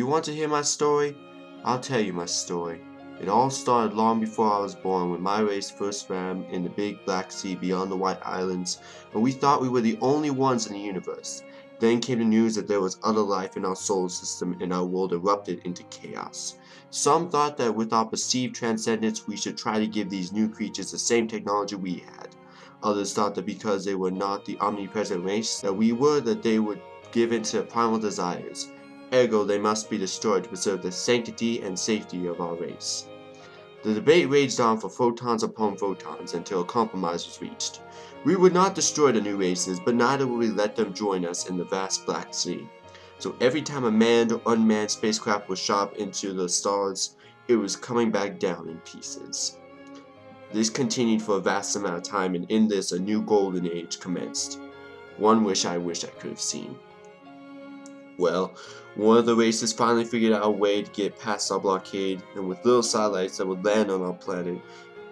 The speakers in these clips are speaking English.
You want to hear my story? I'll tell you my story. It all started long before I was born when my race first swam in the big black sea beyond the White Islands, and we thought we were the only ones in the universe. Then came the news that there was other life in our solar system, and our world erupted into chaos. Some thought that with our perceived transcendence we should try to give these new creatures the same technology we had. Others thought that because they were not the omnipresent race that we were, that they would give in to their primal desires. Ergo, they must be destroyed to preserve the sanctity and safety of our race. The debate raged on for photons upon photons until a compromise was reached. We would not destroy the new races, but neither would we let them join us in the vast black sea. So every time a manned or unmanned spacecraft was shot into the stars, it was coming back down in pieces. This continued for a vast amount of time, and in this a new golden age commenced. One wish I could have seen. Well, one of the races finally figured out a way to get past our blockade, and with little satellites that would land on our planet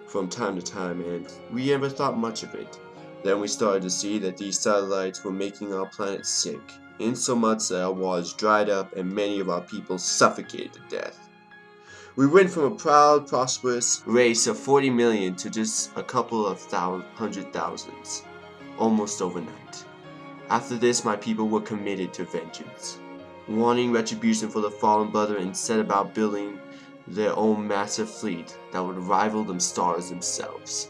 from time to time, and we never thought much of it. Then we started to see that these satellites were making our planet sick, insomuch that our waters dried up and many of our people suffocated to death. We went from a proud, prosperous race of 40 million to just a couple of hundred thousands, almost overnight. After this, my people were committed to vengeance, wanting retribution for the fallen brother, and set about building their own massive fleet that would rival the stars themselves.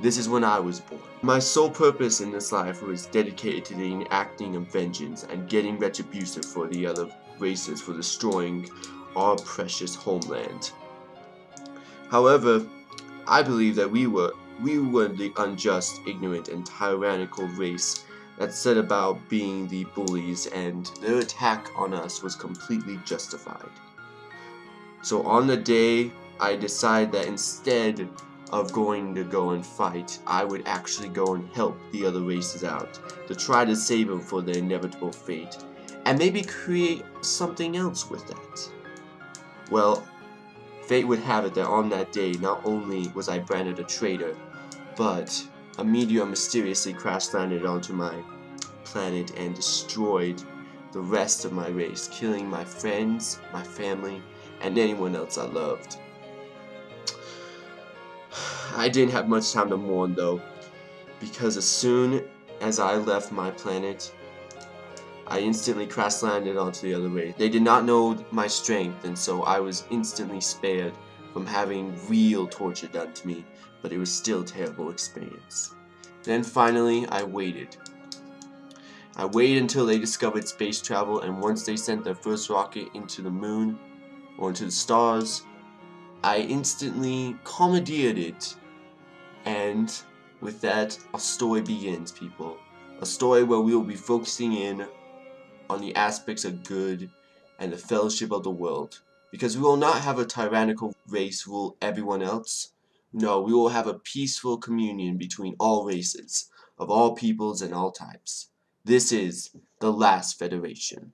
This is when I was born. My sole purpose in this life was dedicated to the enacting of vengeance and getting retribution for the other races for destroying our precious homeland. However, I believe that we were the unjust, ignorant, and tyrannical race that set about being the bullies, and their attack on us was completely justified. So on the day I decided that instead of go and fight, I would actually go and help the other races out to try to save them for their inevitable fate, and maybe create something else with that. Well, fate would have it that on that day not only was I branded a traitor, but a meteor mysteriously crash-landed onto my planet and destroyed the rest of my race, killing my friends, my family, and anyone else I loved. I didn't have much time to mourn though, because as soon as I left my planet, I instantly crash-landed onto the other race. They did not know my strength, and so I was instantly spared from having real torture done to me, but it was still a terrible experience. Then finally, I waited. I waited until they discovered space travel, and once they sent their first rocket into the moon, or into the stars, I instantly commandeered it. And with that, our story begins, people. A story where we will be focusing in on the aspects of good and the fellowship of the world. Because we will not have a tyrannical race rule everyone else. No, we will have a peaceful communion between all races, of all peoples and all types. This is The Last Federation.